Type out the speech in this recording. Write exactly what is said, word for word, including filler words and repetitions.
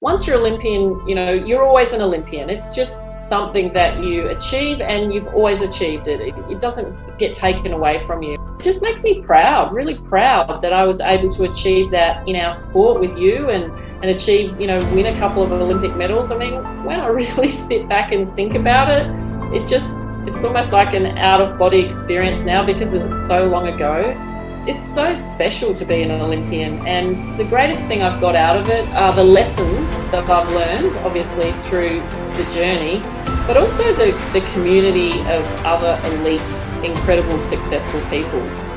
Once you're Olympian, you know, you're always an Olympian. It's just something that you achieve and you've always achieved it. It, it doesn't get taken away from you. It just makes me proud, really proud that I was able to achieve that in our sport with you and, and achieve, you know, win a couple of Olympic medals. I mean, when I really sit back and think about it, it just, it's almost like an out-of-body experience now because it's so long ago. It's so special to be an Olympian, and the greatest thing I've got out of it are the lessons that I've learned, obviously through the journey, but also the, the community of other elite, incredible, successful people.